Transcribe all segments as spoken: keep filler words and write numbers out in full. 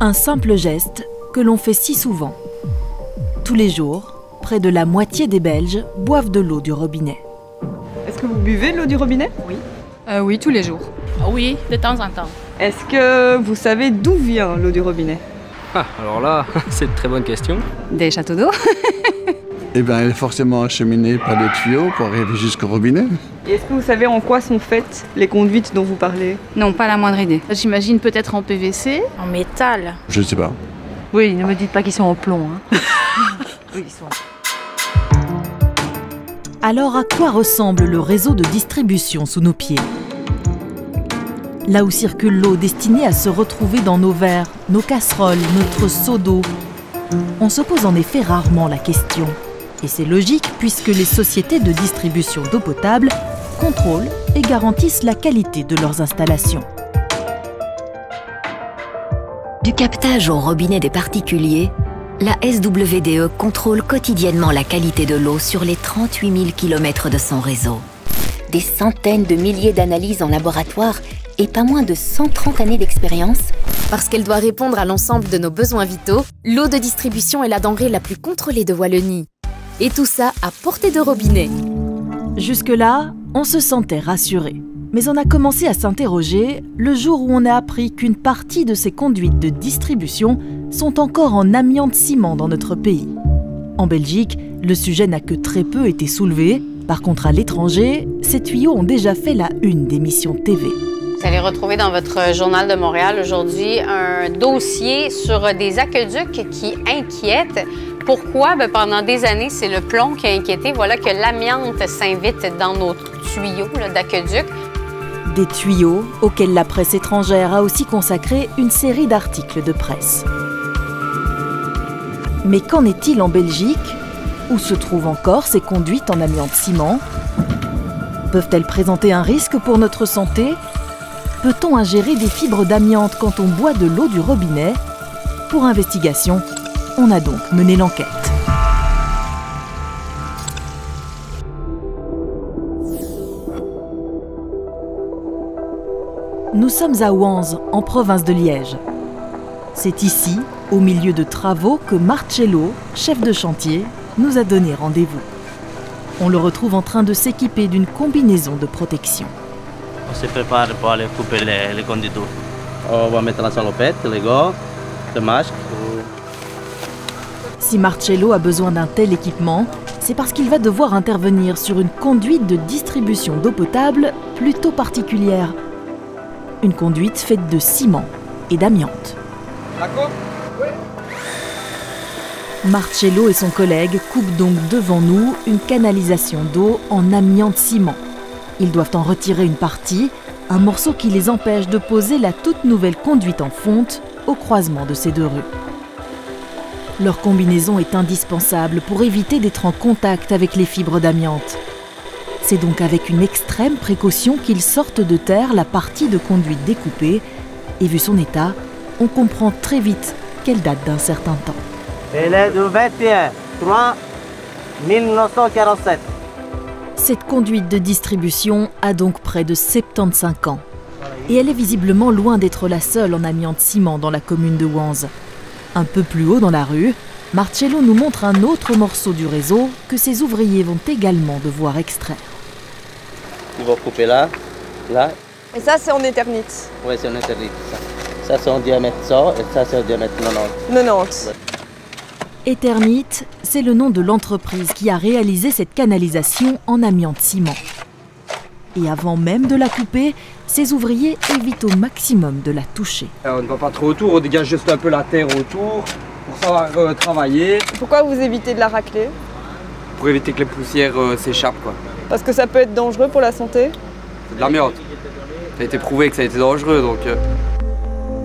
Un simple geste que l'on fait si souvent. Tous les jours, près de la moitié des Belges boivent de l'eau du robinet. Est-ce que vous buvez de l'eau du robinet? Oui. Euh, oui, tous les jours. Oui, de temps en temps. Est-ce que vous savez d'où vient l'eau du robinet? Ah, alors là, c'est une très bonne question. Des châteaux d'eau. Eh bien, elle est forcément acheminée par des tuyaux pour arriver jusqu'au robinet. Et est-ce que vous savez en quoi sont faites les conduites dont vous parlez? Non, pas la moindre idée. J'imagine peut-être en P V C, en métal. Je ne sais pas. Oui, ne me dites pas qu'ils sont en plomb. Hein. Oui, ils sont en plomb. Alors, à quoi ressemble le réseau de distribution sous nos pieds? Là où circule l'eau destinée à se retrouver dans nos verres, nos casseroles, notre seau d'eau, on se pose en effet rarement la question. Et c'est logique puisque les sociétés de distribution d'eau potable contrôlent et garantissent la qualité de leurs installations. Du captage au robinet des particuliers, la S W D E contrôle quotidiennement la qualité de l'eau sur les trente-huit mille kilomètres de son réseau. Des centaines de milliers d'analyses en laboratoire et pas moins de cent trente années d'expérience. Parce qu'elle doit répondre à l'ensemble de nos besoins vitaux, l'eau de distribution est la denrée la plus contrôlée de Wallonie. Et tout ça à portée de robinet. Jusque-là, on se sentait rassuré. Mais on a commencé à s'interroger le jour où on a appris qu'une partie de ces conduites de distribution sont encore en amiante ciment dans notre pays. En Belgique, le sujet n'a que très peu été soulevé. Par contre, à l'étranger, ces tuyaux ont déjà fait la une d'émissions T V. Vous allez retrouver dans votre journal de Montréal aujourd'hui un dossier sur des aqueducs qui inquiètent. Pourquoi? Ben pendant des années, c'est le plomb qui a inquiété. Voilà que l'amiante s'invite dans nos tuyaux d'aqueduc. Des tuyaux auxquels la presse étrangère a aussi consacré une série d'articles de presse. Mais qu'en est-il en Belgique? Où se trouvent encore ces conduites en amiante ciment? Peuvent-elles présenter un risque pour notre santé? Peut-on ingérer des fibres d'amiante quand on boit de l'eau du robinet? Pour investigation, on a donc mené l'enquête. Nous sommes à Ouanze, en province de Liège. C'est ici, au milieu de travaux, que Marcello, chef de chantier, nous a donné rendez-vous. On le retrouve en train de s'équiper d'une combinaison de protection. On se prépare pour aller couper les, les conduits d'eau. On va mettre la salopette, les gants, le masque. Si Marcello a besoin d'un tel équipement, c'est parce qu'il va devoir intervenir sur une conduite de distribution d'eau potable plutôt particulière. Une conduite faite de ciment et d'amiante. D'accord ? Oui. Marcello et son collègue coupent donc devant nous une canalisation d'eau en amiante-ciment. Ils doivent en retirer une partie, un morceau qui les empêche de poser la toute nouvelle conduite en fonte au croisement de ces deux rues. Leur combinaison est indispensable pour éviter d'être en contact avec les fibres d'amiante. C'est donc avec une extrême précaution qu'ils sortent de terre la partie de conduite découpée. Et vu son état, on comprend très vite qu'elle date d'un certain temps. Elle est du vingt et un mars mille neuf cent quarante-sept. Cette conduite de distribution a donc près de soixante-quinze ans. Et elle est visiblement loin d'être la seule en amiante ciment dans la commune de Ouanze. Un peu plus haut dans la rue, Marcello nous montre un autre morceau du réseau que ses ouvriers vont également devoir extraire. Ils vont couper là, là. Et ça, c'est en éternite. Oui, c'est en éternite. Ça, ça c'est en diamètre cent et ça, c'est en diamètre quatre-vingt-dix. quatre-vingt-dix. Ouais. Éternite, c'est le nom de l'entreprise qui a réalisé cette canalisation en amiante ciment. Et avant même de la couper, ces ouvriers évitent au maximum de la toucher. On ne va pas trop autour, on dégage juste un peu la terre autour pour savoir euh, travailler. Pourquoi vous évitez de la racler? Pour éviter que les poussières euh, s'échappent, quoi. Parce que ça peut être dangereux pour la santé? C'est de l'amiante. Ça a été prouvé que ça a été dangereux, donc... Euh...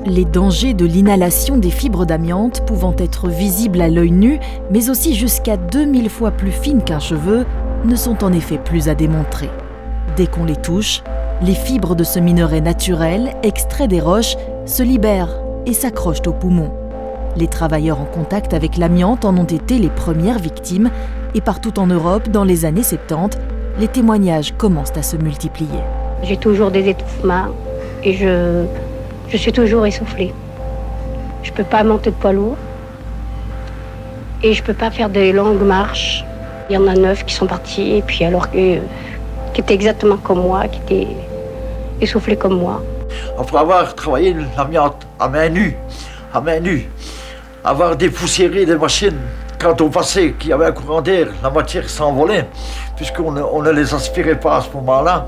Les dangers de l'inhalation des fibres d'amiante pouvant être visibles à l'œil nu, mais aussi jusqu'à deux mille fois plus fines qu'un cheveu, ne sont en effet plus à démontrer. Dès qu'on les touche, les fibres de ce minerai naturel, extrait des roches, se libèrent et s'accrochent aux poumons. Les travailleurs en contact avec l'amiante en ont été les premières victimes et partout en Europe, dans les années soixante-dix, les témoignages commencent à se multiplier. J'ai toujours des étouffements et je, je suis toujours essoufflée. Je peux pas monter de poids lourd. Et je peux pas faire des longues marches. Il y en a neuf qui sont partis, et puis alors que, qui étaient exactement comme moi, qui étaient essoufflés comme moi. Après avoir travaillé l'armée à main nue, à main nue, avoir dépoussiéré des machines, quand on passait qu'il y avait un courant d'air, la matière s'envolait, puisqu'on ne, on ne les aspirait pas à ce moment-là.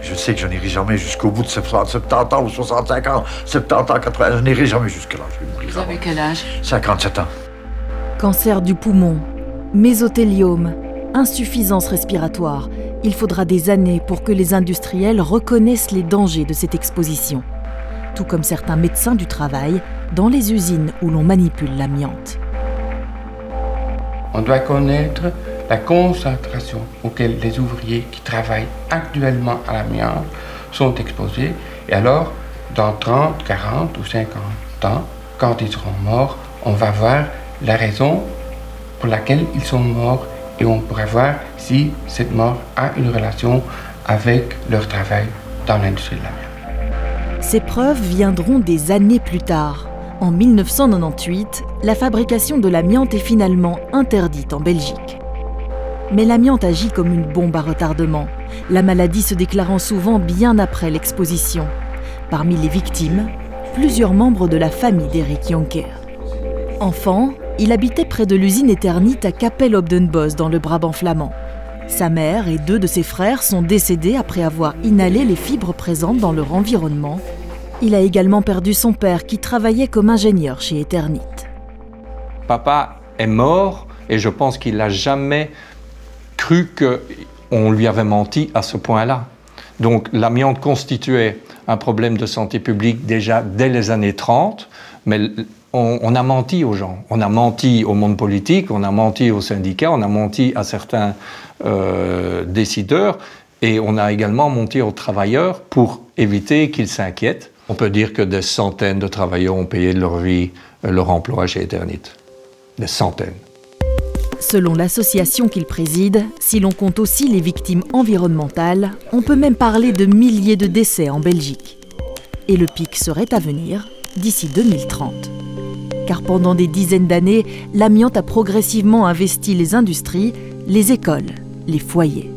Je sais que je n'irai jamais jusqu'au bout de soixante-dix ans ou soixante-cinq ans, soixante-dix ans, quatre-vingts ans, je n'irai jamais jusque-là. Vous avez quel âge? cinquante-sept ans. Cancer du poumon, mésothéliome, insuffisance respiratoire. Il faudra des années pour que les industriels reconnaissent les dangers de cette exposition. Tout comme certains médecins du travail dans les usines où l'on manipule l'amiante. On doit connaître la concentration auquel les ouvriers qui travaillent actuellement à l'amiante sont exposés. Et alors, dans trente, quarante ou cinquante ans, quand ils seront morts, on va voir la raison pour laquelle ils sont morts et on pourra voir si cette mort a une relation avec leur travail dans l'industrie de l'amiante. Ces preuves viendront des années plus tard. En mille neuf cent quatre-vingt-dix-huit, la fabrication de l'amiante est finalement interdite en Belgique. Mais l'amiante agit comme une bombe à retardement, la maladie se déclarant souvent bien après l'exposition. Parmi les victimes, plusieurs membres de la famille d'Eric Jonker. Enfant, il habitait près de l'usine Eternit à Capelle-Obdenbos dans le Brabant flamand. Sa mère et deux de ses frères sont décédés après avoir inhalé les fibres présentes dans leur environnement. Il a également perdu son père qui travaillait comme ingénieur chez Eternit. Papa est mort et je pense qu'il n'a jamais cru qu'on lui avait menti à ce point-là. Donc l'amiante constituait un problème de santé publique déjà dès les années trente, mais On, on a menti aux gens, on a menti au monde politique, on a menti aux syndicats, on a menti à certains euh, décideurs et on a également menti aux travailleurs pour éviter qu'ils s'inquiètent. On peut dire que des centaines de travailleurs ont payé de leur vie leur emploi chez Eternit. Des centaines. Selon l'association qu'il préside, si l'on compte aussi les victimes environnementales, on peut même parler de milliers de décès en Belgique. Et le pic serait à venir d'ici deux mille trente. Car pendant des dizaines d'années, l'amiante a progressivement investi les industries, les écoles, les foyers.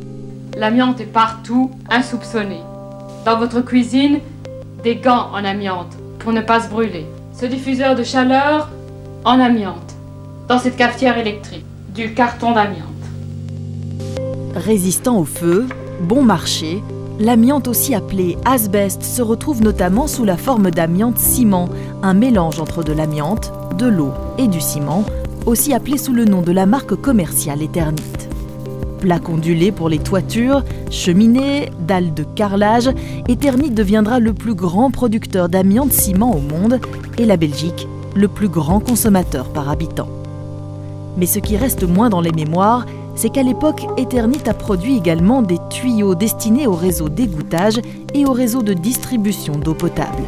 L'amiante est partout, insoupçonnée. Dans votre cuisine, des gants en amiante pour ne pas se brûler. Ce diffuseur de chaleur en amiante. Dans cette cafetière électrique, du carton d'amiante. Résistant au feu, bon marché, l'amiante aussi appelée asbest se retrouve notamment sous la forme d'amiante ciment, un mélange entre de l'amiante, de l'eau et du ciment, aussi appelé sous le nom de la marque commerciale Eternit. Plaque ondulée pour les toitures, cheminées, dalles de carrelage, Eternit deviendra le plus grand producteur d'amiante ciment au monde et la Belgique, le plus grand consommateur par habitant. Mais ce qui reste moins dans les mémoires, c'est qu'à l'époque, Eternit a produit également des tuyaux destinés au réseau d'égouttage et au réseau de distribution d'eau potable.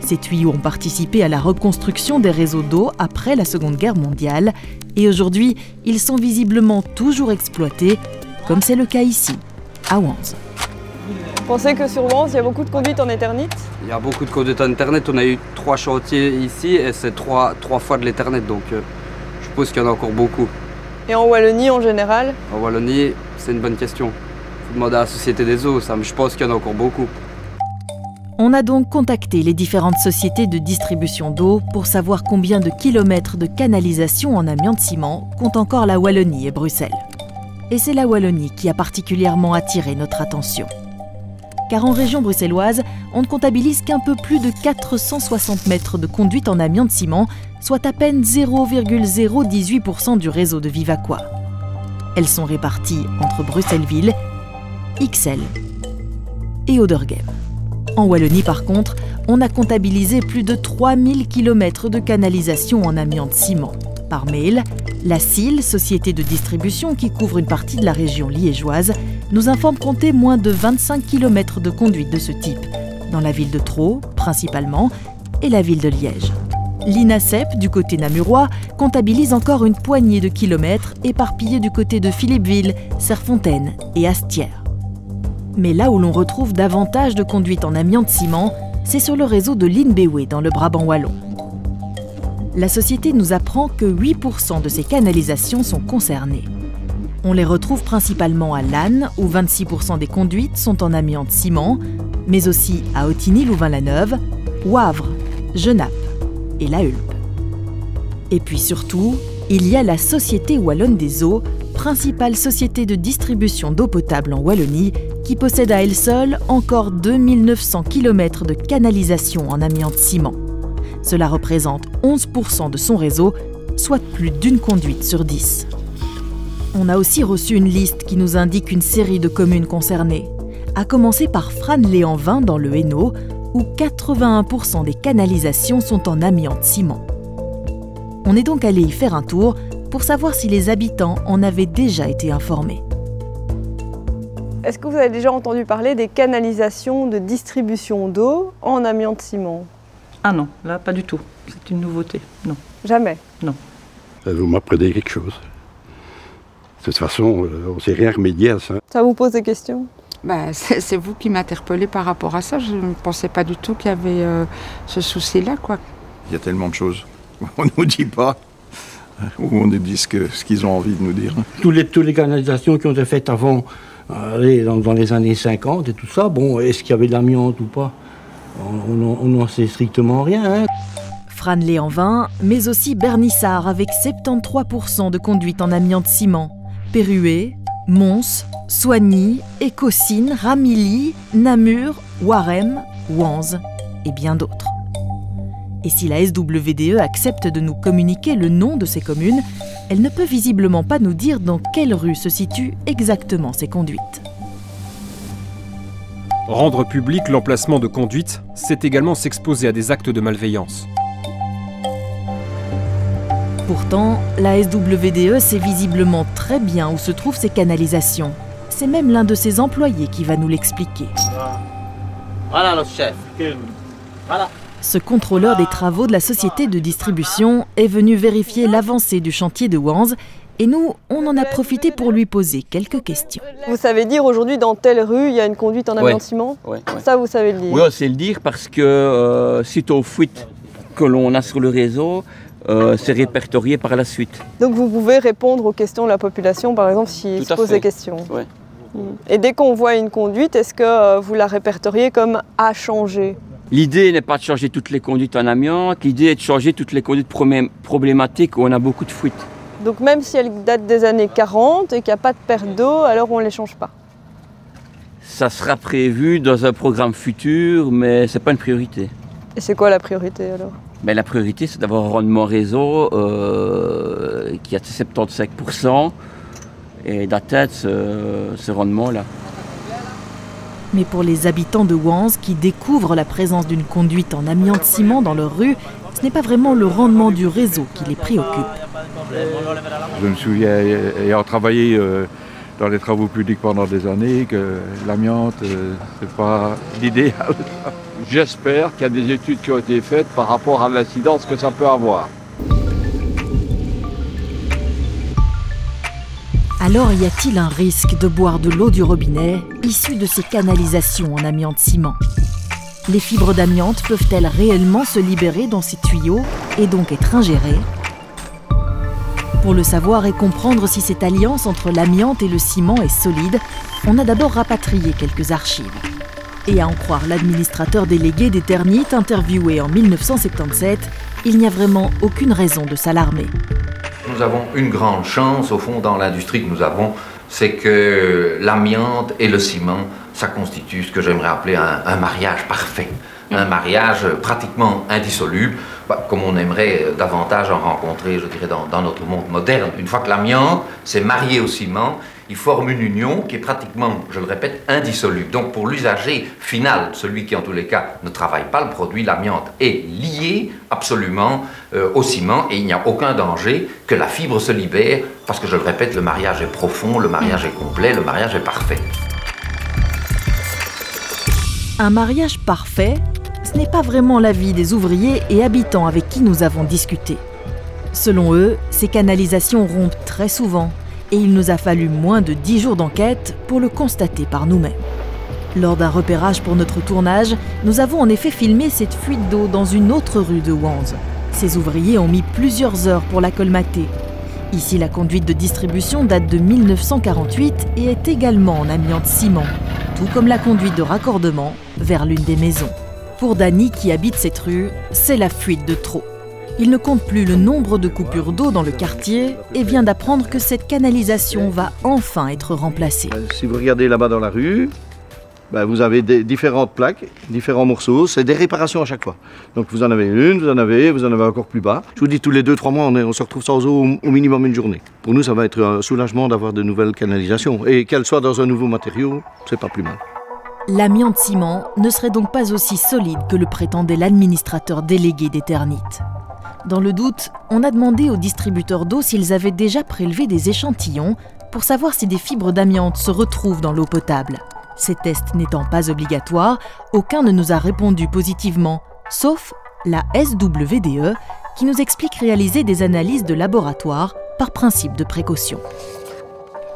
Ces tuyaux ont participé à la reconstruction des réseaux d'eau après la Seconde Guerre mondiale et aujourd'hui, ils sont visiblement toujours exploités, comme c'est le cas ici, à Wanze. Vous pensez que sur Wanze, il y a beaucoup de conduites en Eternit? Il y a beaucoup de conduites en Eternit. On a eu trois chantiers ici et c'est trois, trois fois de l'Eternit, donc euh, je suppose qu'il y en a encore beaucoup. Et en Wallonie, en général? En Wallonie, c'est une bonne question. Il faut demander à la Société des eaux, ça, mais je pense qu'il y en a encore beaucoup. On a donc contacté les différentes sociétés de distribution d'eau pour savoir combien de kilomètres de canalisation en amiante-ciment compte encore la Wallonie et Bruxelles. Et c'est la Wallonie qui a particulièrement attiré notre attention. Car en région bruxelloise, on ne comptabilise qu'un peu plus de quatre cent soixante mètres de conduite en amiante-ciment, soit à peine zéro virgule zéro dix-huit pour cent du réseau de Vivaqua. Elles sont réparties entre Bruxelles-Ville, Ixelles et Oderghem. En Wallonie, par contre, on a comptabilisé plus de trois mille kilomètres de canalisation en amiante-ciment. Par mail, la S I L, société de distribution qui couvre une partie de la région liégeoise, nous informe compter moins de vingt-cinq kilomètres de conduite de ce type, dans la ville de Troo, principalement, et la ville de Liège. L'INASEP, du côté namurois, comptabilise encore une poignée de kilomètres éparpillés du côté de Philippeville, Serrefontaine et Astières. Mais là où l'on retrouve davantage de conduites en amiante-ciment, c'est sur le réseau de l'Inbewe dans le Brabant wallon. la société nous apprend que huit pour cent de ces canalisations sont concernées. On les retrouve principalement à Lannes, où vingt-six pour cent des conduites sont en amiante-ciment, mais aussi à Ottigny-Louvain-la-Neuve, Wavre, Genappe et La Hulpe. Et puis surtout, il y a la Société Wallonne des Eaux, principale société de distribution d'eau potable en Wallonie, qui possède à elle seule encore deux mille neuf cents kilomètres de canalisation en amiante-ciment. Cela représente onze pour cent de son réseau, soit plus d'une conduite sur dix. On a aussi reçu une liste qui nous indique une série de communes concernées, à commencer par Frasnes-lès-en-Vin dans le Hainaut, où quatre-vingt-un pour cent des canalisations sont en amiante-ciment. On est donc allé y faire un tour pour savoir si les habitants en avaient déjà été informés. Est-ce que vous avez déjà entendu parler des canalisations de distribution d'eau en amiante-ciment ? Ah non, là pas du tout. C'est une nouveauté, non. Jamais ? Non. Vous m'apprenez quelque chose. De toute façon, on ne sait rien remédier à ça. Ça vous pose des questions ? Ben, c'est vous qui m'interpellez par rapport à ça. Je ne pensais pas du tout qu'il y avait euh, ce souci-là, quoi. Il y a tellement de choses. On ne nous dit pas, ou on nous dit ce qu'ils ont envie de nous dire. Tous les, tous les canalisations qui ont été faites avant, euh, dans, dans les années cinquante et tout ça, bon, est-ce qu'il y avait de l'amiante ou pas? On n'en sait strictement rien. Hein. Frasnes-lès-en-Vin, mais aussi Bernissard avec soixante-treize pour cent de conduite en amiante-ciment. Péruée, Mons, Soigny, Écossines, Ramilly, Namur, Warem, Wanze et bien d'autres. Et si la S W D E accepte de nous communiquer le nom de ces communes, elle ne peut visiblement pas nous dire dans quelle rue se situent exactement ces conduites. Rendre public l'emplacement de conduites, c'est également s'exposer à des actes de malveillance. Pourtant, la S W D E sait visiblement très bien où se trouvent ces canalisations. C'est même l'un de ses employés qui va nous l'expliquer. Voilà notre chef. Voilà. Ce contrôleur des travaux de la société de distribution est venu vérifier l'avancée du chantier de Wanze et nous, on en a profité pour lui poser quelques questions. Vous savez dire aujourd'hui dans telle rue, il y a une conduite en amiante-ciment ? Ouais, ouais, ouais. Ça, vous savez le dire ? Oui, on sait le dire parce que euh, suite aux fuites que l'on a sur le réseau, euh, c'est répertorié par la suite. Donc vous pouvez répondre aux questions de la population, par exemple, si se pose des questions ? Ouais. Et dès qu'on voit une conduite, est-ce que euh, vous la répertoriez comme « à changer » ? L'idée n'est pas de changer toutes les conduites en amiante, l'idée est de changer toutes les conduites problématiques où on a beaucoup de fuites. Donc même si elles datent des années quarante et qu'il n'y a pas de perte d'eau, alors on ne les change pas? Ça sera prévu dans un programme futur, mais ce n'est pas une priorité. Et c'est quoi la priorité alors? Mais la priorité, c'est d'avoir un rendement réseau euh, qui est à soixante-quinze pour cent et d'atteindre ce, ce rendement-là. Mais pour les habitants de Wanze qui découvrent la présence d'une conduite en amiante-ciment dans leur rue, ce n'est pas vraiment le rendement du réseau qui les préoccupe. Je me souviens, ayant travaillé dans les travaux publics pendant des années, que l'amiante, c'est pas l'idéal. J'espère qu'il y a des études qui ont été faites par rapport à l'incidence que ça peut avoir. Alors y a-t-il un risque de boire de l'eau du robinet issue de ces canalisations en amiante-ciment? Les fibres d'amiante peuvent-elles réellement se libérer dans ces tuyaux et donc être ingérées? Pour le savoir et comprendre si cette alliance entre l'amiante et le ciment est solide, on a d'abord rapatrié quelques archives. Et à en croire l'administrateur délégué des Ternites interviewé en mille neuf cent soixante-dix-sept, il n'y a vraiment aucune raison de s'alarmer. Nous avons une grande chance, au fond, dans l'industrie que nous avons, c'est que l'amiante et le ciment, ça constitue ce que j'aimerais appeler un, un mariage parfait, un mariage pratiquement indissoluble, bah, comme on aimerait davantage en rencontrer, je dirais, dans, dans notre monde moderne. Une fois que l'amiante s'est mariée au ciment, il forme une union qui est pratiquement, je le répète, indissoluble. Donc pour l'usager final, celui qui en tous les cas ne travaille pas le produit, l'amiante est liée absolument euh, au ciment et il n'y a aucun danger que la fibre se libère parce que, je le répète, le mariage est profond, le mariage est complet, le mariage est parfait. Un mariage parfait, ce n'est pas vraiment l'avis des ouvriers et habitants avec qui nous avons discuté. Selon eux, ces canalisations rompent très souvent. Et il nous a fallu moins de dix jours d'enquête pour le constater par nous-mêmes. Lors d'un repérage pour notre tournage, nous avons en effet filmé cette fuite d'eau dans une autre rue de Wanze. Ces ouvriers ont mis plusieurs heures pour la colmater. Ici, la conduite de distribution date de mille neuf cent quarante-huit et est également en amiante ciment, tout comme la conduite de raccordement vers l'une des maisons. Pour Dany, qui habite cette rue, c'est la fuite de trop. Il ne compte plus le nombre de coupures d'eau dans le quartier et vient d'apprendre que cette canalisation va enfin être remplacée. Si vous regardez là-bas dans la rue, ben vous avez des, différentes plaques, différents morceaux, c'est des réparations à chaque fois. Donc vous en avez une, vous en avez, vous en avez encore plus bas. Je vous dis, tous les deux, trois mois, on, est, on se retrouve sans eau au minimum une journée. Pour nous, ça va être un soulagement d'avoir de nouvelles canalisations. Et qu'elles soient dans un nouveau matériau, c'est pas plus mal. L'amiante ciment ne serait donc pas aussi solide que le prétendait l'administrateur délégué d'Eternit. Dans le doute, on a demandé aux distributeurs d'eau s'ils avaient déjà prélevé des échantillons pour savoir si des fibres d'amiante se retrouvent dans l'eau potable. Ces tests n'étant pas obligatoires, aucun ne nous a répondu positivement, sauf la S W D E, qui nous explique réaliser des analyses de laboratoire par principe de précaution.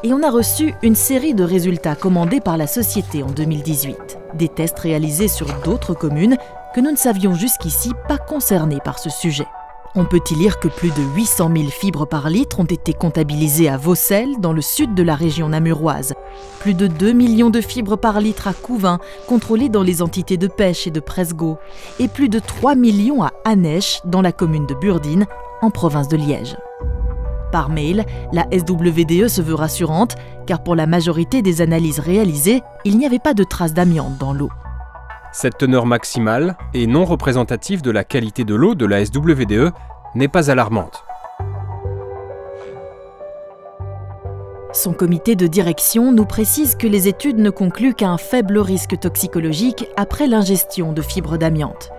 Et on a reçu une série de résultats commandés par la société en deux mille dix-huit. Des tests réalisés sur d'autres communes que nous ne savions jusqu'ici pas concernées par ce sujet. On peut y lire que plus de huit cent mille fibres par litre ont été comptabilisées à Vaucelles, dans le sud de la région namuroise. Plus de deux millions de fibres par litre à Couvin, contrôlées dans les entités de pêche et de Presgau. Et plus de trois millions à Anèche, dans la commune de Burdine, en province de Liège. Par mail, la S W D E se veut rassurante, car pour la majorité des analyses réalisées, il n'y avait pas de traces d'amiante dans l'eau. Cette teneur maximale et non représentative de la qualité de l'eau de la S W D E n'est pas alarmante. Son comité de direction nous précise que les études ne concluent qu'à un faible risque toxicologique après l'ingestion de fibres d'amiante.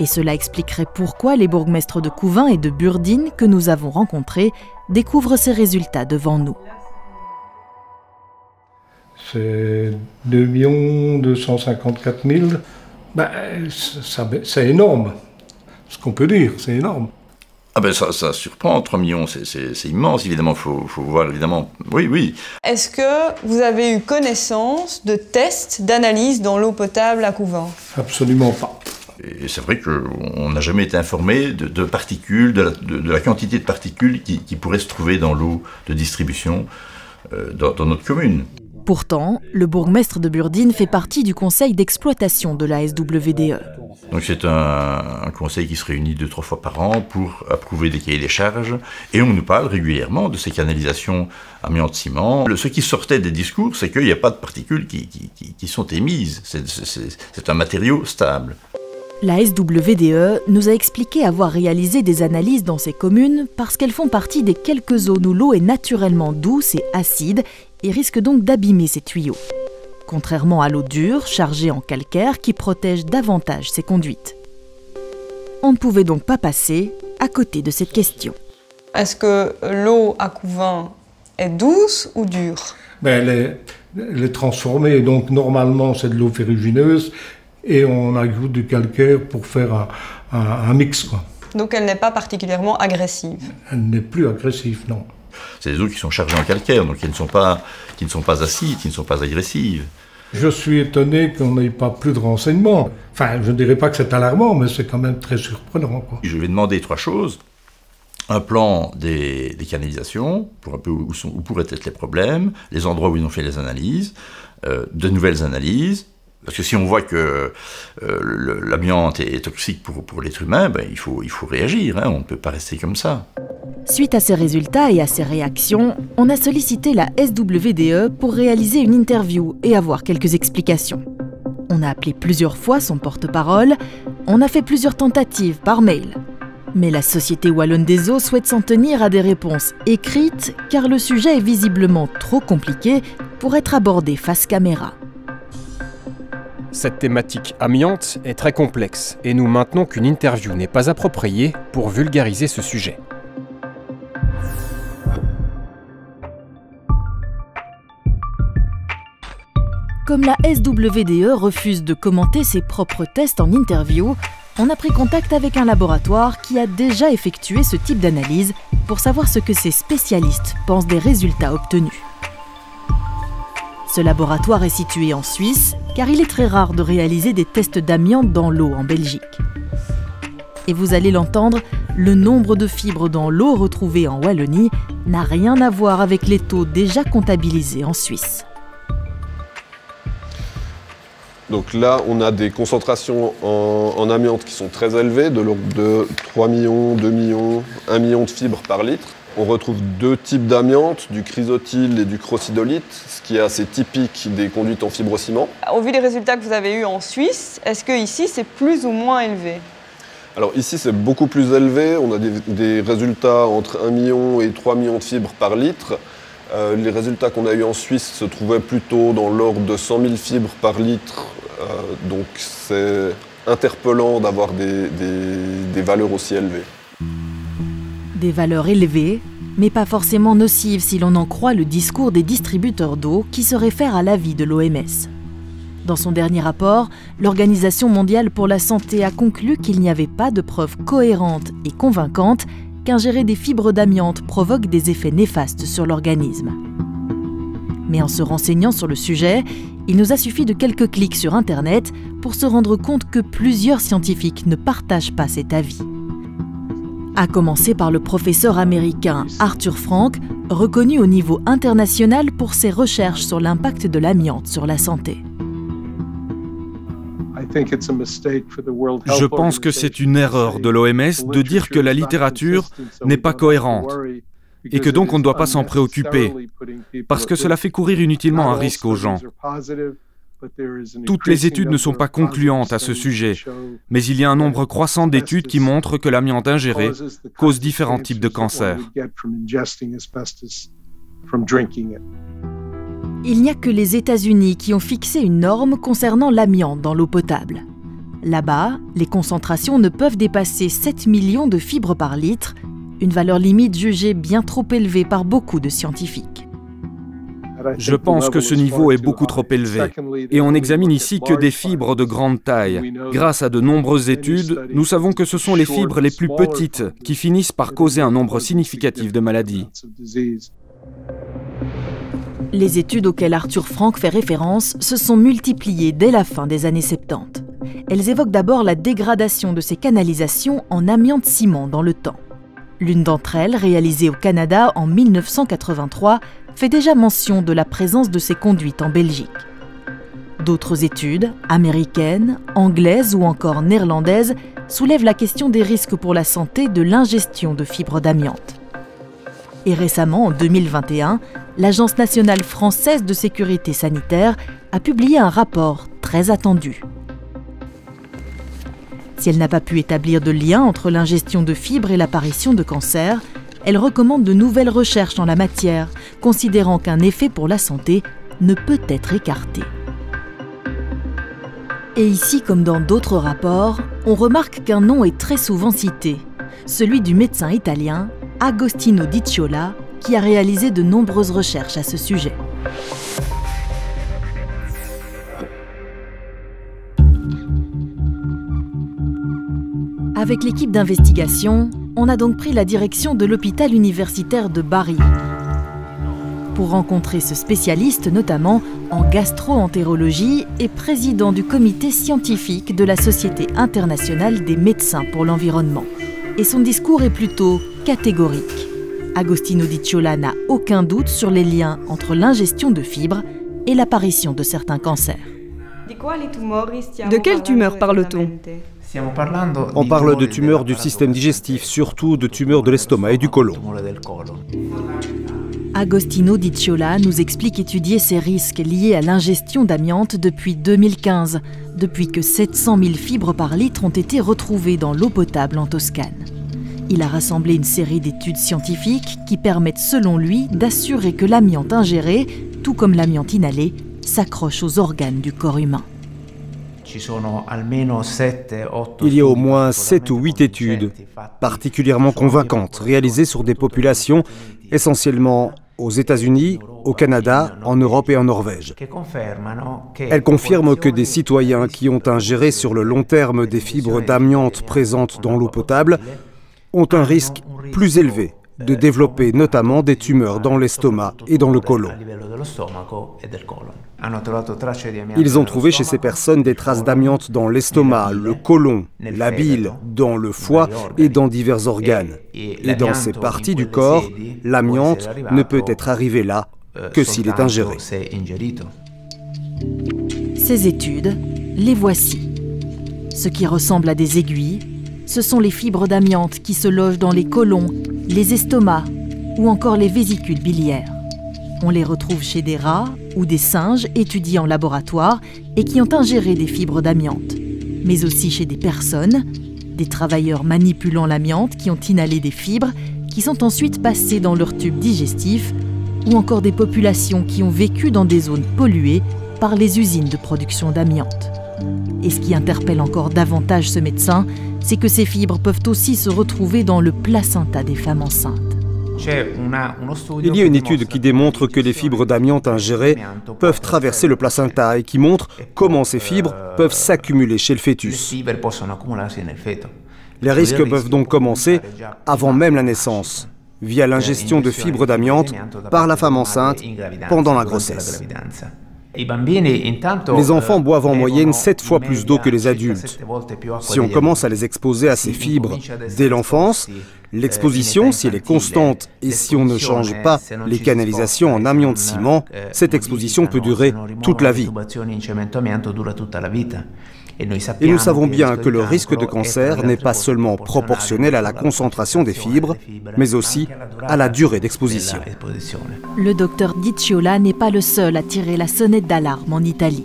Et cela expliquerait pourquoi les bourgmestres de Couvin et de Burdine que nous avons rencontrés découvrent ces résultats devant nous. C'est deux millions deux cent cinquante-quatre mille. Ben, c'est énorme. Ce qu'on peut dire, c'est énorme. Ah ben ça, ça surprend, trois millions, c'est immense, évidemment, il faut, faut voir, évidemment. Oui, oui. Est-ce que vous avez eu connaissance de tests d'analyse dans l'eau potable à Couvin? Absolument pas. Et c'est vrai qu'on n'a jamais été informé de, de particules, de la, de, de la quantité de particules qui, qui pourraient se trouver dans l'eau de distribution euh, dans, dans notre commune. Pourtant, le bourgmestre de Burdine fait partie du conseil d'exploitation de la S W D E. Donc c'est un, un conseil qui se réunit deux, trois fois par an pour approuver des cahiers des charges. Et on nous parle régulièrement de ces canalisations amiante-ciment. Ce qui sortait des discours, c'est qu'il n'y a pas de particules qui, qui, qui, qui sont émises. C'est un matériau stable. La S W D E nous a expliqué avoir réalisé des analyses dans ces communes parce qu'elles font partie des quelques zones où l'eau est naturellement douce et acide et risque donc d'abîmer ses tuyaux. Contrairement à l'eau dure, chargée en calcaire, qui protège davantage ses conduites. On ne pouvait donc pas passer à côté de cette question. Est-ce que l'eau à Couvin est douce ou dure? Ben, elle, est, elle est transformée, donc normalement c'est de l'eau ferrugineuse. Et on ajoute du calcaire pour faire un, un, un mix, quoi. Donc elle n'est pas particulièrement agressive? Elle n'est plus agressive, non. C'est des eaux qui sont chargées en calcaire, donc qui ne sont pas, qui ne sont pas acides, qui ne sont pas agressives. Je suis étonné qu'on n'ait pas plus de renseignements. Enfin, je ne dirais pas que c'est alarmant, mais c'est quand même très surprenant, quoi. Je vais demander trois choses. Un plan des, des canalisations, pour un peu où, sont, où pourraient être les problèmes, les endroits où ils ont fait les analyses, euh, de nouvelles analyses. Parce que si on voit que euh, l'amiante est, est toxique pour, pour l'être humain, ben, il faut, il faut réagir, hein, on ne peut pas rester comme ça. Suite à ces résultats et à ces réactions, on a sollicité la S W D E pour réaliser une interview et avoir quelques explications. On a appelé plusieurs fois son porte-parole, on a fait plusieurs tentatives par mail. Mais la Société Wallonne des Eaux souhaite s'en tenir à des réponses écrites, car le sujet est visiblement trop compliqué pour être abordé face caméra. Cette thématique amiante est très complexe et nous maintenons qu'une interview n'est pas appropriée pour vulgariser ce sujet. Comme la S W D E refuse de commenter ses propres tests en interview, on a pris contact avec un laboratoire qui a déjà effectué ce type d'analyse pour savoir ce que ses spécialistes pensent des résultats obtenus. Ce laboratoire est situé en Suisse, car il est très rare de réaliser des tests d'amiante dans l'eau en Belgique. Et vous allez l'entendre, le nombre de fibres dans l'eau retrouvées en Wallonie n'a rien à voir avec les taux déjà comptabilisés en Suisse. Donc là, on a des concentrations en, en amiante qui sont très élevées, de l'ordre de trois millions, deux millions, un million de fibres par litre. On retrouve deux types d'amiante, du chrysotile et du crocidolite, ce qui est assez typique des conduites en fibrociment. Au vu des résultats que vous avez eus en Suisse, est-ce que ici c'est plus ou moins élevé? Alors ici c'est beaucoup plus élevé, on a des, des résultats entre un million et trois millions de fibres par litre. Euh, les résultats qu'on a eus en Suisse se trouvaient plutôt dans l'ordre de cent mille fibres par litre, euh, donc c'est interpellant d'avoir des, des, des valeurs aussi élevées. Des valeurs élevées, mais pas forcément nocives si l'on en croit le discours des distributeurs d'eau qui se réfèrent à l'avis de l'O M S. Dans son dernier rapport, l'Organisation mondiale pour la santé a conclu qu'il n'y avait pas de preuves cohérentes et convaincantes qu'ingérer des fibres d'amiante provoque des effets néfastes sur l'organisme. Mais en se renseignant sur le sujet, il nous a suffi de quelques clics sur Internet pour se rendre compte que plusieurs scientifiques ne partagent pas cet avis. À commencer par le professeur américain Arthur Frank, reconnu au niveau international pour ses recherches sur l'impact de l'amiante sur la santé. Je pense que c'est une erreur de l'O M S de dire que la littérature n'est pas cohérente et que donc on ne doit pas s'en préoccuper, parce que cela fait courir inutilement un risque aux gens. Toutes les études ne sont pas concluantes à ce sujet, mais il y a un nombre croissant d'études qui montrent que l'amiante ingéré cause différents types de cancers. Il n'y a que les États-Unis qui ont fixé une norme concernant l'amiante dans l'eau potable. Là-bas, les concentrations ne peuvent dépasser sept millions de fibres par litre, une valeur limite jugée bien trop élevée par beaucoup de scientifiques. Je pense que ce niveau est beaucoup trop élevé. Et on n'examine ici que des fibres de grande taille. Grâce à de nombreuses études, nous savons que ce sont les fibres les plus petites qui finissent par causer un nombre significatif de maladies. Les études auxquelles Arthur Frank fait référence se sont multipliées dès la fin des années soixante-dix. Elles évoquent d'abord la dégradation de ces canalisations en amiante-ciment dans le temps. L'une d'entre elles, réalisée au Canada en mille neuf cent quatre-vingt-trois, fait déjà mention de la présence de ces conduites en Belgique. D'autres études, américaines, anglaises ou encore néerlandaises, soulèvent la question des risques pour la santé de l'ingestion de fibres d'amiante. Et récemment, en deux mille vingt et un, l'Agence nationale française de sécurité sanitaire a publié un rapport très attendu. Si elle n'a pas pu établir de lien entre l'ingestion de fibres et l'apparition de cancers, elle recommande de nouvelles recherches en la matière, considérant qu'un effet pour la santé ne peut être écarté. Et ici, comme dans d'autres rapports, on remarque qu'un nom est très souvent cité, celui du médecin italien Agostino Dicciola, qui a réalisé de nombreuses recherches à ce sujet. Avec l'équipe d'investigation, on a donc pris la direction de l'hôpital universitaire de Bari pour rencontrer ce spécialiste, notamment en gastro-entérologie et président du comité scientifique de la Société internationale des médecins pour l'environnement. Et son discours est plutôt catégorique. Agostino Dicciola n'a aucun doute sur les liens entre l'ingestion de fibres et l'apparition de certains cancers. De quelle tumeur parle-t-on ? On parle de tumeurs du système digestif, surtout de tumeurs de l'estomac et du côlon. Agostino Dicciola nous explique étudier ces risques liés à l'ingestion d'amiante depuis deux mille quinze, depuis que sept cent mille fibres par litre ont été retrouvées dans l'eau potable en Toscane. Il a rassemblé une série d'études scientifiques qui permettent, selon lui, d'assurer que l'amiante ingérée, tout comme l'amiante inhalée, s'accroche aux organes du corps humain. Il y a au moins sept ou huit études particulièrement convaincantes réalisées sur des populations essentiellement aux États-Unis, au Canada, en Europe et en Norvège. Elles confirment que des citoyens qui ont ingéré sur le long terme des fibres d'amiante présentes dans l'eau potable ont un risque plus élevé de développer notamment des tumeurs dans l'estomac et dans le côlon. Ils ont trouvé chez ces personnes des traces d'amiante dans l'estomac, le côlon, la bile, dans le foie et dans divers organes. Et dans ces parties du corps, l'amiante ne peut être arrivée là que s'il est ingéré. Ces études, les voici. Ce qui ressemble à des aiguilles, ce sont les fibres d'amiante qui se logent dans les côlons, les estomacs ou encore les vésicules biliaires. On les retrouve chez des rats ou des singes étudiés en laboratoire et qui ont ingéré des fibres d'amiante, mais aussi chez des personnes, des travailleurs manipulant l'amiante qui ont inhalé des fibres qui sont ensuite passées dans leur tube digestif, ou encore des populations qui ont vécu dans des zones polluées par les usines de production d'amiante. Et ce qui interpelle encore davantage ce médecin, c'est que ces fibres peuvent aussi se retrouver dans le placenta des femmes enceintes. Il y a une étude qui démontre que les fibres d'amiante ingérées peuvent traverser le placenta et qui montre comment ces fibres peuvent s'accumuler chez le fœtus. Les risques peuvent donc commencer avant même la naissance, via l'ingestion de fibres d'amiante par la femme enceinte pendant la grossesse. Les enfants boivent en moyenne sept fois plus d'eau que les adultes. Si on commence à les exposer à ces fibres dès l'enfance, l'exposition, si elle est constante et si on ne change pas les canalisations en amiante ciment, cette exposition peut durer toute la vie. Et nous savons bien que le risque de cancer n'est pas seulement proportionnel à la concentration des fibres, mais aussi à la durée d'exposition. Le docteur Dicciola n'est pas le seul à tirer la sonnette d'alarme en Italie.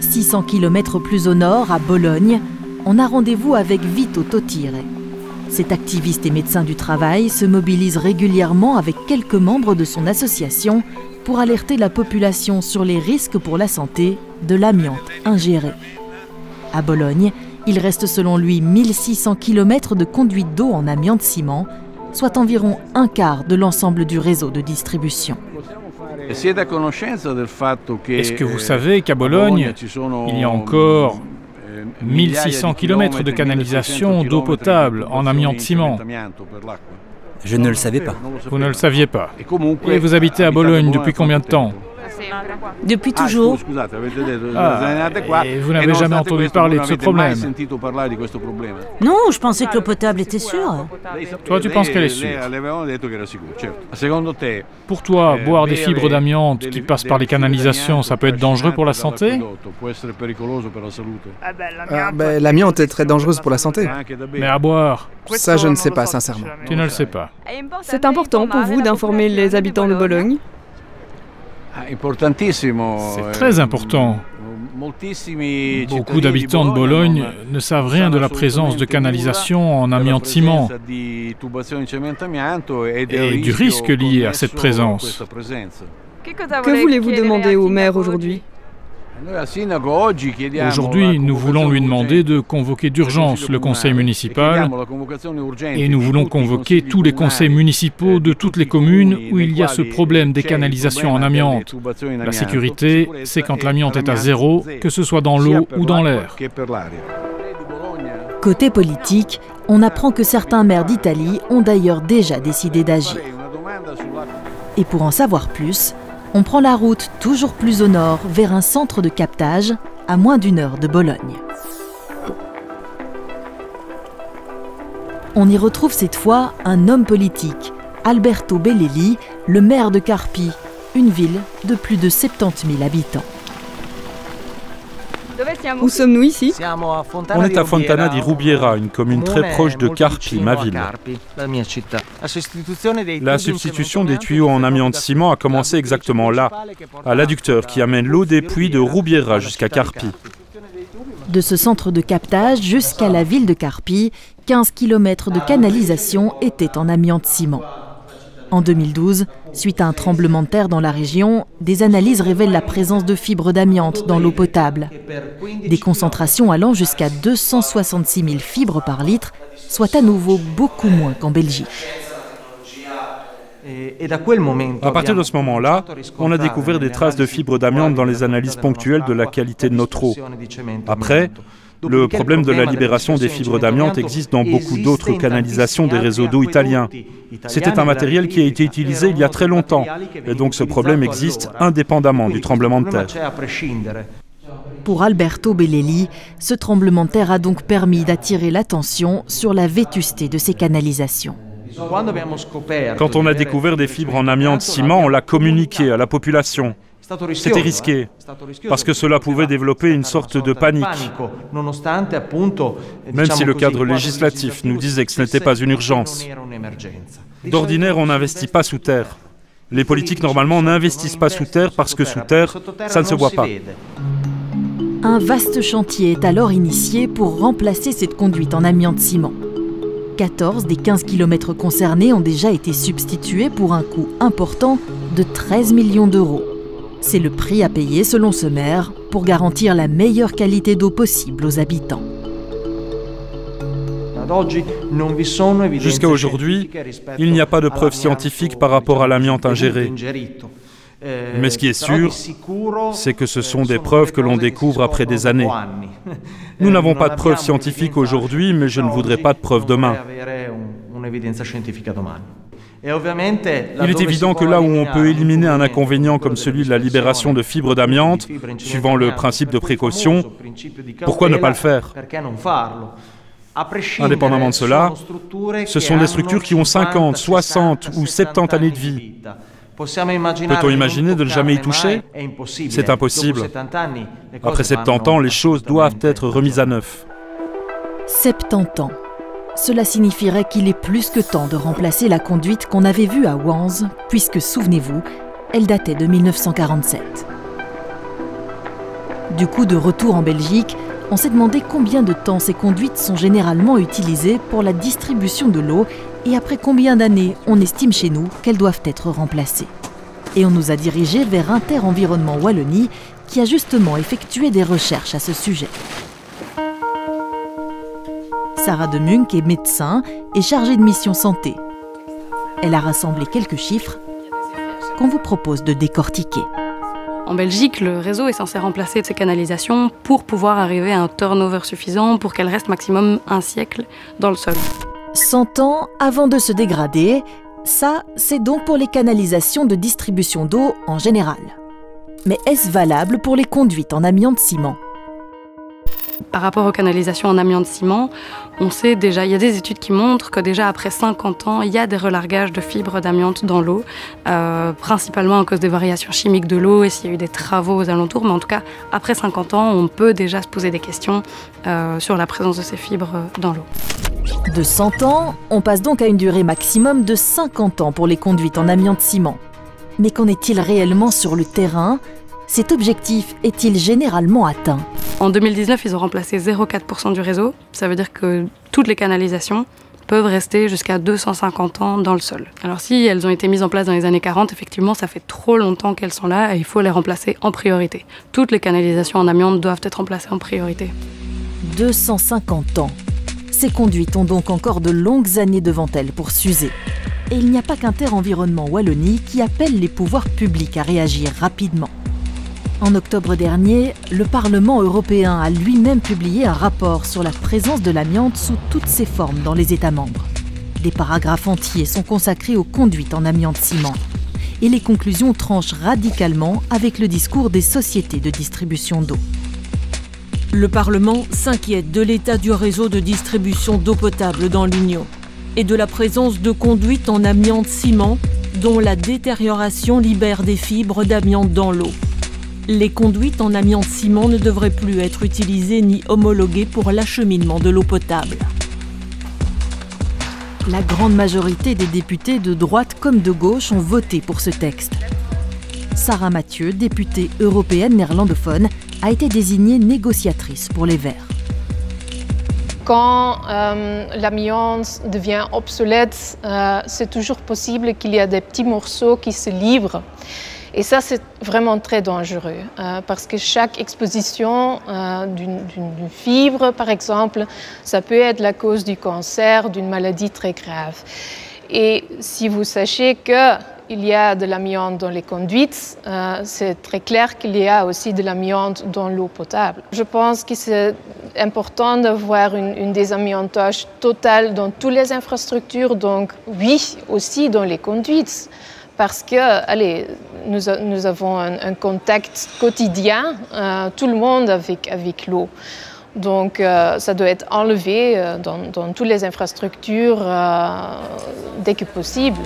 six cents kilomètres plus au nord, à Bologne, on a rendez-vous avec Vito Totire. Cet activiste et médecin du travail se mobilise régulièrement avec quelques membres de son association pour alerter la population sur les risques pour la santé de l'amiante ingérée. À Bologne, il reste selon lui mille six cents kilomètres de conduite d'eau en amiante ciment, soit environ un quart de l'ensemble du réseau de distribution. Est-ce que vous savez qu'à Bologne, il y a encore mille six cents kilomètres de canalisation d'eau potable en amiante ciment? Je ne le savais pas. Vous ne le saviez pas. Et vous habitez à Bologne depuis combien de temps? Depuis toujours. Ah, et vous n'avez jamais entendu parler de ce problème? Non, je pensais que l'eau potable était sûre. Toi, tu penses qu'elle est sûre. Pour toi, boire des fibres d'amiante qui passent par les canalisations, ça peut être dangereux pour la santé? Ah, bah, l'amiante est très dangereuse pour la santé. Mais à boire? Ça, je ne sais pas, sincèrement. Tu ne le sais pas. C'est important pour vous d'informer les habitants de Bologne? C'est très important. Beaucoup d'habitants de Bologne ne savent rien de la présence de canalisations en amiante ciment et du risque lié à cette présence. Que voulez-vous demander au maire aujourd'hui? Aujourd'hui, nous voulons lui demander de convoquer d'urgence le conseil municipal et nous voulons convoquer tous les conseils municipaux de toutes les communes où il y a ce problème des canalisations en amiante. La sécurité, c'est quand l'amiante est à zéro, que ce soit dans l'eau ou dans l'air. Côté politique, on apprend que certains maires d'Italie ont d'ailleurs déjà décidé d'agir. Et pour en savoir plus, on prend la route toujours plus au nord, vers un centre de captage, à moins d'une heure de Bologne. On y retrouve cette fois un homme politique, Alberto Bellelli, le maire de Carpi, une ville de plus de soixante-dix mille habitants. Où sommes-nous ici? On est à Fontana di Rubiera, une commune très proche de Carpi, ma ville. La substitution des tuyaux en amiante ciment a commencé exactement là, à l'adducteur qui amène l'eau des puits de Rubiera jusqu'à Carpi. De ce centre de captage jusqu'à la ville de Carpi, quinze kilomètres de canalisation étaient en amiante ciment. En deux mille douze, suite à un tremblement de terre dans la région, des analyses révèlent la présence de fibres d'amiante dans l'eau potable. Des concentrations allant jusqu'à deux cent soixante-six mille fibres par litre, soit à nouveau beaucoup moins qu'en Belgique. À partir de ce moment-là, on a découvert des traces de fibres d'amiante dans les analyses ponctuelles de la qualité de notre eau. Après, Le problème de la libération des fibres d'amiante existe dans beaucoup d'autres canalisations des réseaux d'eau italiens. C'était un matériel qui a été utilisé il y a très longtemps, et donc ce problème existe indépendamment du tremblement de terre. Pour Alberto Bellelli, ce tremblement de terre a donc permis d'attirer l'attention sur la vétusté de ces canalisations. Quand on a découvert des fibres en amiante ciment, on l'a communiqué à la population. C'était risqué, parce que cela pouvait développer une sorte de panique, même si le cadre législatif nous disait que ce n'était pas une urgence. D'ordinaire, on n'investit pas sous terre. Les politiques, normalement, n'investissent pas sous terre parce que sous terre, ça ne se voit pas. Un vaste chantier est alors initié pour remplacer cette conduite en amiante ciment. quatorze des quinze kilomètres concernés ont déjà été substitués pour un coût important de treize millions d'euros. C'est le prix à payer, selon ce maire, pour garantir la meilleure qualité d'eau possible aux habitants. Jusqu'à aujourd'hui, il n'y a pas de preuves scientifiques par rapport à l'amiante ingérée. Mais ce qui est sûr, c'est que ce sont des preuves que l'on découvre après des années. Nous n'avons pas de preuves scientifiques aujourd'hui, mais je ne voudrais pas de preuves demain. Il est évident que là où on peut éliminer un inconvénient comme celui de la libération de fibres d'amiante, suivant le principe de précaution, pourquoi ne pas le faire ? Indépendamment de cela, ce sont des structures qui ont cinquante, soixante ou soixante-dix années de vie. Peut-on imaginer de ne jamais y toucher? C'est impossible. Après soixante-dix ans, les choses doivent être remises à neuf. soixante-dix ans. Cela signifierait qu'il est plus que temps de remplacer la conduite qu'on avait vue à Wanze, puisque, souvenez-vous, elle datait de mille neuf cent quarante-sept. Du coup, de retour en Belgique, on s'est demandé combien de temps ces conduites sont généralement utilisées pour la distribution de l'eau et après combien d'années on estime chez nous qu'elles doivent être remplacées. Et on nous a dirigés vers Inter-Environnement Wallonie, qui a justement effectué des recherches à ce sujet. Sarah De Munck est médecin et chargée de mission santé. Elle a rassemblé quelques chiffres qu'on vous propose de décortiquer. En Belgique, le réseau est censé remplacer ces canalisations pour pouvoir arriver à un turnover suffisant pour qu'elles restent maximum un siècle dans le sol. cent ans avant de se dégrader, ça, c'est donc pour les canalisations de distribution d'eau en général. Mais est-ce valable pour les conduites en amiante ciment? Par rapport aux canalisations en amiante ciment, on sait déjà, il y a des études qui montrent que déjà après cinquante ans, il y a des relargages de fibres d'amiante dans l'eau, euh, principalement à cause des variations chimiques de l'eau et s'il y a eu des travaux aux alentours. Mais en tout cas, après cinquante ans, on peut déjà se poser des questions euh, sur la présence de ces fibres dans l'eau. De cent ans, on passe donc à une durée maximum de cinquante ans pour les conduites en amiante ciment. Mais qu'en est-il réellement sur le terrain? Cet objectif est-il généralement atteint? En deux mille dix-neuf, ils ont remplacé zéro virgule quatre pour cent du réseau. Ça veut dire que toutes les canalisations peuvent rester jusqu'à deux cent cinquante ans dans le sol. Alors si elles ont été mises en place dans les années quarante, effectivement, ça fait trop longtemps qu'elles sont là et il faut les remplacer en priorité. Toutes les canalisations en amiante doivent être remplacées en priorité. deux cent cinquante ans. Ces conduites ont donc encore de longues années devant elles pour s'user. Et il n'y a pas qu'Inter-Environnement Wallonie qui appelle les pouvoirs publics à réagir rapidement. En octobre dernier, le Parlement européen a lui-même publié un rapport sur la présence de l'amiante sous toutes ses formes dans les États membres. Des paragraphes entiers sont consacrés aux conduites en amiante ciment. Et les conclusions tranchent radicalement avec le discours des sociétés de distribution d'eau. Le Parlement s'inquiète de l'état du réseau de distribution d'eau potable dans l'Union et de la présence de conduites en amiante ciment dont la détérioration libère des fibres d'amiante dans l'eau. Les conduites en amiante ciment ne devraient plus être utilisées ni homologuées pour l'acheminement de l'eau potable. La grande majorité des députés de droite comme de gauche ont voté pour ce texte. Sarah Mathieu, députée européenne néerlandophone, a été désignée négociatrice pour les Verts. Quand euh, l'amiante devient obsolète, euh, c'est toujours possible qu'il y a des petits morceaux qui se livrent. Et ça, c'est vraiment très dangereux, euh, parce que chaque exposition euh, d'une fibre, par exemple, ça peut être la cause du cancer, d'une maladie très grave. Et si vous sachez qu'il y a de l'amiante dans les conduites, euh, c'est très clair qu'il y a aussi de l'amiante dans l'eau potable. Je pense que c'est important d'avoir une, une désamiantage totale dans toutes les infrastructures, donc oui, aussi dans les conduites. Parce que, allez, nous, a, nous avons un, un contact quotidien, euh, tout le monde avec, avec l'eau. Donc euh, ça doit être enlevé euh, dans, dans toutes les infrastructures euh, dès que possible.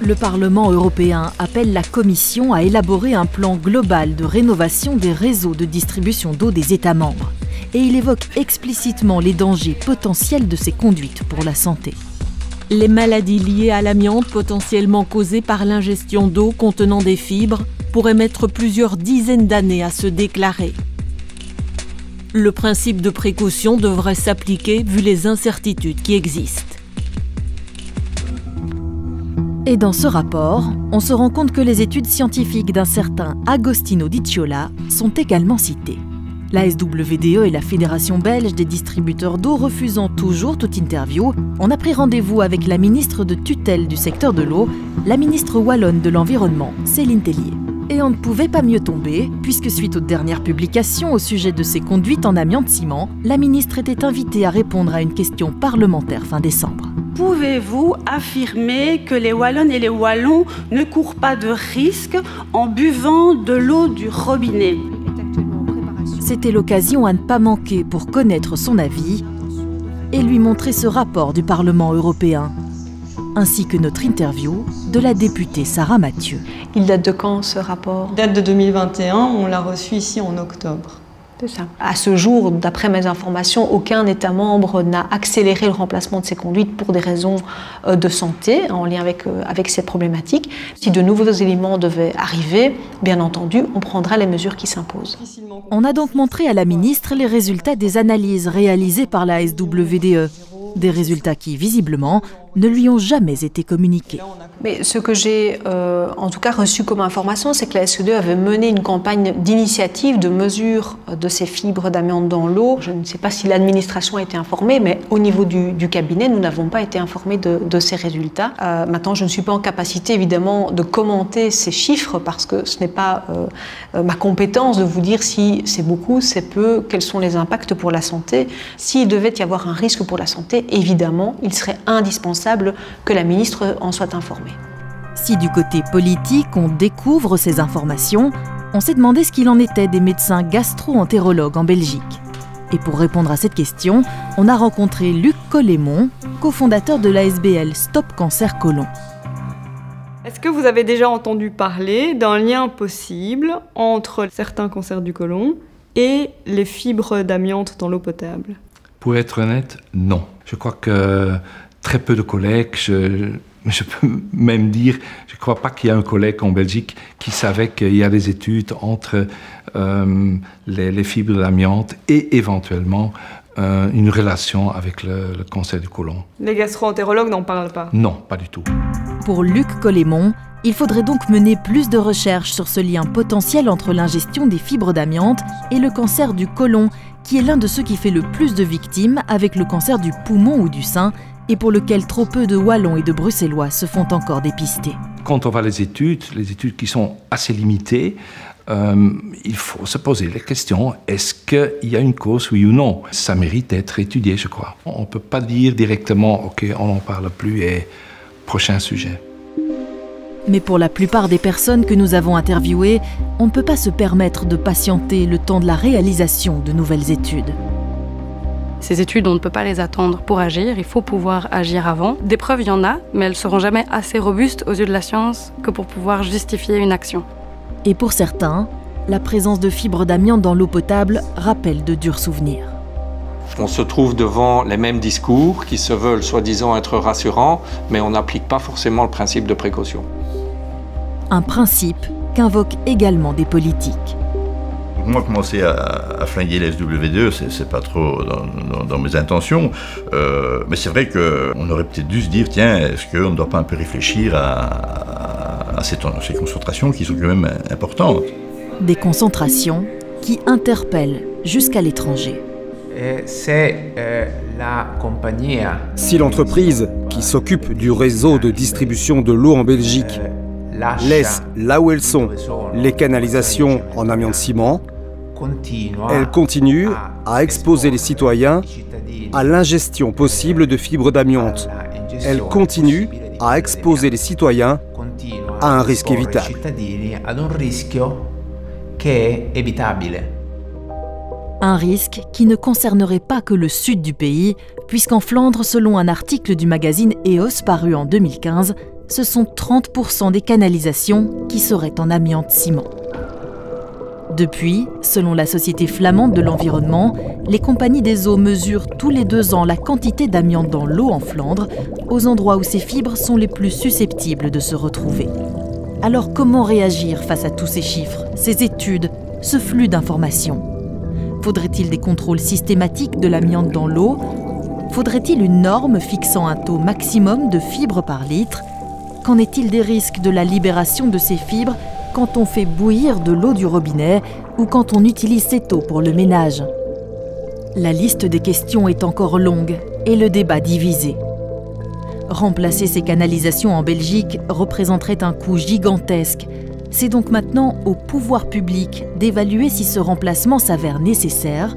Le Parlement européen appelle la Commission à élaborer un plan global de rénovation des réseaux de distribution d'eau des États membres. Et il évoque explicitement les dangers potentiels de ces conduites pour la santé. Les maladies liées à l'amiante potentiellement causées par l'ingestion d'eau contenant des fibres pourraient mettre plusieurs dizaines d'années à se déclarer. Le principe de précaution devrait s'appliquer vu les incertitudes qui existent. Et dans ce rapport, on se rend compte que les études scientifiques d'un certain Agostino Di Ciola sont également citées. La S W D E et la Fédération belge des distributeurs d'eau refusant toujours toute interview, on a pris rendez-vous avec la ministre de tutelle du secteur de l'eau, la ministre wallonne de l'Environnement, Céline Tellier. Et on ne pouvait pas mieux tomber, puisque suite aux dernières publications au sujet de ces conduites en amiante-ciment, la ministre était invitée à répondre à une question parlementaire fin décembre. Pouvez-vous affirmer que les Wallonnes et les Wallons ne courent pas de risque en buvant de l'eau du robinet ? C'était l'occasion à ne pas manquer pour connaître son avis et lui montrer ce rapport du Parlement européen, ainsi que notre interview de la députée Sarah Mathieu. Il date de quand ce rapport ? Il date de deux mille vingt et un, on l'a reçu ici en octobre. Ça. À ce jour, d'après mes informations, aucun État membre n'a accéléré le remplacement de ces conduites pour des raisons de santé en lien avec, avec cette problématique. Si de nouveaux éléments devaient arriver, bien entendu, on prendra les mesures qui s'imposent. On a donc montré à la ministre les résultats des analyses réalisées par la S W D E. Des résultats qui, visiblement, ne lui ont jamais été communiqués. Mais ce que j'ai euh, en tout cas reçu comme information, c'est que la S W D E avait mené une campagne d'initiative de mesure de ces fibres d'amiante dans l'eau. Je ne sais pas si l'administration a été informée, mais au niveau du, du cabinet, nous n'avons pas été informés de, de ces résultats. Euh, maintenant, je ne suis pas en capacité, évidemment, de commenter ces chiffres parce que ce n'est pas euh, ma compétence de vous dire si c'est beaucoup, c'est peu, quels sont les impacts pour la santé. S'il devait y avoir un risque pour la santé, évidemment, il serait indispensable que la ministre en soit informée. Si du côté politique, on découvre ces informations, on s'est demandé ce qu'il en était des médecins gastro-entérologues en Belgique. Et pour répondre à cette question, on a rencontré Luc Collémont, cofondateur de l'A S B L Stop Cancer Côlon. Est-ce que vous avez déjà entendu parler d'un lien possible entre certains cancers du côlon et les fibres d'amiante dans l'eau potable? Pour être honnête, non. Je crois que très peu de collègues, je, je peux même dire, je ne crois pas qu'il y ait un collègue en Belgique qui savait qu'il y a des études entre euh, les, les fibres d'amiante et éventuellement euh, une relation avec le, le cancer du côlon. Les gastro-entérologues n'en parlent pas? Non, pas du tout. Pour Luc Collémont, il faudrait donc mener plus de recherches sur ce lien potentiel entre l'ingestion des fibres d'amiante et le cancer du côlon, qui est l'un de ceux qui fait le plus de victimes avec le cancer du poumon ou du sein, et pour lequel trop peu de Wallons et de Bruxellois se font encore dépister. Quand on voit les études, les études qui sont assez limitées, euh, il faut se poser la question, est-ce qu'il y a une cause, oui ou non? Ça mérite d'être étudié, je crois. On ne peut pas dire directement, ok, on n'en parle plus et prochain sujet. Mais pour la plupart des personnes que nous avons interviewées, on ne peut pas se permettre de patienter le temps de la réalisation de nouvelles études. Ces études, on ne peut pas les attendre pour agir, il faut pouvoir agir avant. Des preuves, il y en a, mais elles ne seront jamais assez robustes aux yeux de la science que pour pouvoir justifier une action. Et pour certains, la présence de fibres d'amiante dans l'eau potable rappelle de durs souvenirs. On se trouve devant les mêmes discours qui se veulent soi-disant être rassurants, mais on n'applique pas forcément le principe de précaution. Un principe qu'invoquent également des politiques. Moi, commencer à, à flinguer la S W D E, c'est pas trop dans, dans, dans mes intentions. Euh, mais c'est vrai qu'on aurait peut-être dû se dire, tiens, est-ce qu'on ne doit pas un peu réfléchir à, à, à ces, ces concentrations qui sont quand même importantes? Des concentrations qui interpellent jusqu'à l'étranger. C'est euh, la compagnie. Si l'entreprise qui s'occupe du réseau de distribution de l'eau en Belgique laisse là où elles sont les canalisations en amiante-ciment, Elle continue à exposer les citoyens à l'ingestion possible de fibres d'amiante. Elle continue à exposer les citoyens à un risque évitable. Un risque qui ne concernerait pas que le sud du pays, puisqu'en Flandre, selon un article du magazine E O S paru en deux mille quinze, ce sont trente pour cent des canalisations qui seraient en amiante-ciment. Depuis, selon la Société flamande de l'environnement, les compagnies des eaux mesurent tous les deux ans la quantité d'amiante dans l'eau en Flandre, aux endroits où ces fibres sont les plus susceptibles de se retrouver. Alors comment réagir face à tous ces chiffres, ces études, ce flux d'informations? Faudrait-il des contrôles systématiques de l'amiante dans l'eau? Faudrait-il une norme fixant un taux maximum de fibres par litre? Qu'en est-il des risques de la libération de ces fibres quand on fait bouillir de l'eau du robinet ou quand on utilise cette eau pour le ménage? La liste des questions est encore longue et le débat divisé. Remplacer ces canalisations en Belgique représenterait un coût gigantesque. C'est donc maintenant au pouvoir public d'évaluer si ce remplacement s'avère nécessaire,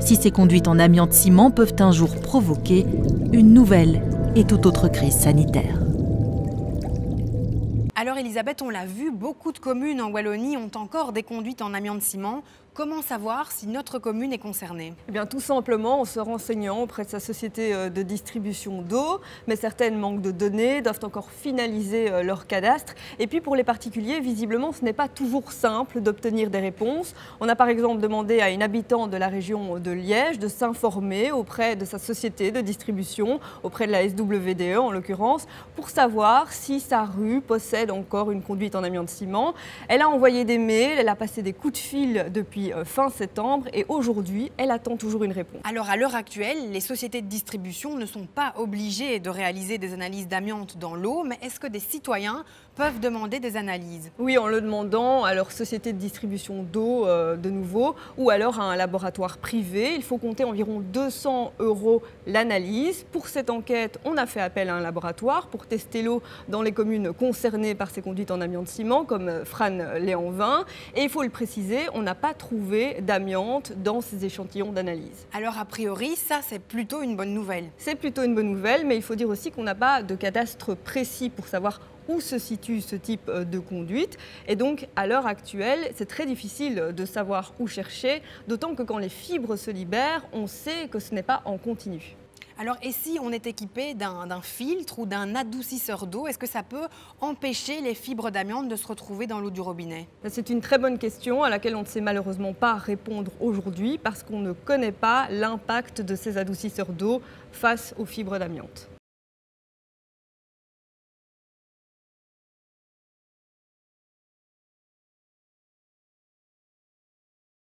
si ces conduites en amiante-ciment peuvent un jour provoquer une nouvelle et toute autre crise sanitaire. Alors Elisabeth, on l'a vu, beaucoup de communes en Wallonie ont encore des conduites en amiante-ciment. Comment savoir si notre commune est concernée? Eh bien, tout simplement en se renseignant auprès de sa société de distribution d'eau, mais certaines manquent de données, doivent encore finaliser leur cadastre. Et puis pour les particuliers, visiblement, ce n'est pas toujours simple d'obtenir des réponses. On a par exemple demandé à une habitante de la région de Liège de s'informer auprès de sa société de distribution, auprès de la S W D E en l'occurrence, pour savoir si sa rue possède encore une conduite en amiante-ciment. Elle a envoyé des mails, elle a passé des coups de fil depuis fin septembre et aujourd'hui, elle attend toujours une réponse. Alors à l'heure actuelle, les sociétés de distribution ne sont pas obligées de réaliser des analyses d'amiante dans l'eau, mais est-ce que des citoyens peuvent demander des analyses? Oui, en le demandant à leur société de distribution d'eau euh, de nouveau, ou alors à un laboratoire privé. Il faut compter environ deux cents euros l'analyse. Pour cette enquête, on a fait appel à un laboratoire pour tester l'eau dans les communes concernées par ces conduites en amiante-ciment, comme Frane-Léenvin. Et il faut le préciser, on n'a pas trouvé d'amiante dans ces échantillons d'analyse. Alors a priori, ça c'est plutôt une bonne nouvelle. C'est plutôt une bonne nouvelle, mais il faut dire aussi qu'on n'a pas de cadastre précis pour savoir où se situe ce type de conduite. Et donc, à l'heure actuelle, c'est très difficile de savoir où chercher, d'autant que quand les fibres se libèrent, on sait que ce n'est pas en continu. Alors, et si on est équipé d'un filtre ou d'un adoucisseur d'eau, est-ce que ça peut empêcher les fibres d'amiante de se retrouver dans l'eau du robinet? C'est une très bonne question à laquelle on ne sait malheureusement pas répondre aujourd'hui parce qu'on ne connaît pas l'impact de ces adoucisseurs d'eau face aux fibres d'amiante.